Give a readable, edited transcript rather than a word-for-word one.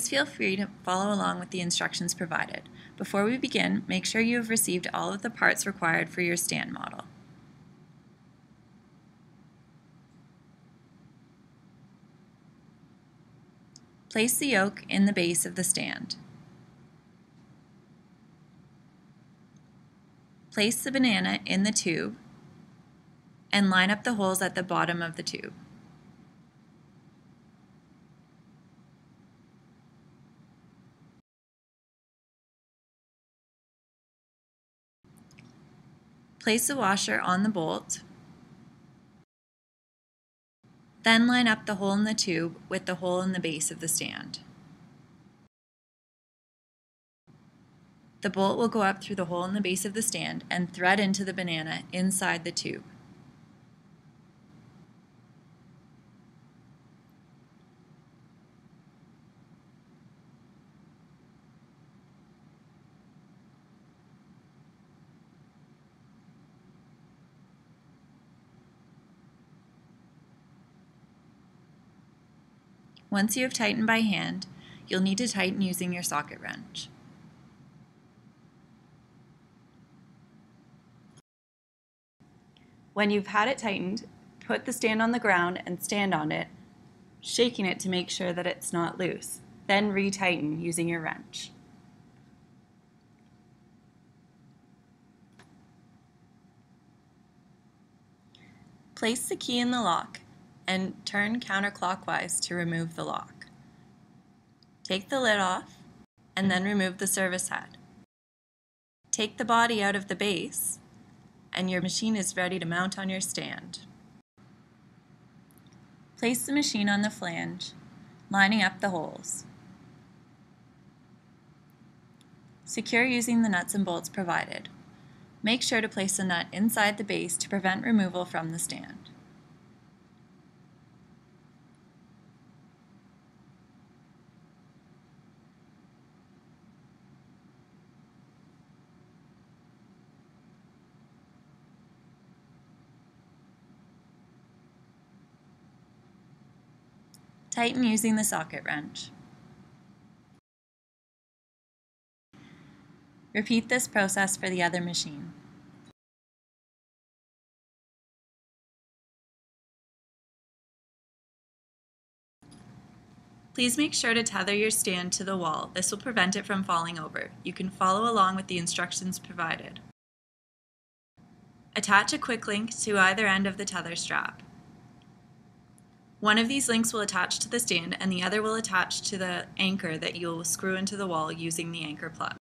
Please feel free to follow along with the instructions provided. Before we begin, make sure you have received all of the parts required for your stand model. Place the yoke in the base of the stand. Place the banana in the tube and line up the holes at the bottom of the tube. Place the washer on the bolt, then line up the hole in the tube with the hole in the base of the stand. The bolt will go up through the hole in the base of the stand and thread into the banana inside the tube. Once you have tightened by hand, you'll need to tighten using your socket wrench. When you've had it tightened, put the stand on the ground and stand on it, shaking it to make sure that it's not loose. Then re-tighten using your wrench. Place the key in the lock and turn counterclockwise to remove the lock. Take the lid off and then remove the service head. Take the body out of the base and your machine is ready to mount on your stand. Place the machine on the flange, lining up the holes. Secure using the nuts and bolts provided. Make sure to place the nut inside the base to prevent removal from the stand. Tighten using the socket wrench. Repeat this process for the other machine. Please make sure to tether your stand to the wall. This will prevent it from falling over. You can follow along with the instructions provided. Attach a quick link to either end of the tether strap. One of these links will attach to the stand and the other will attach to the anchor that you'll screw into the wall using the anchor plug.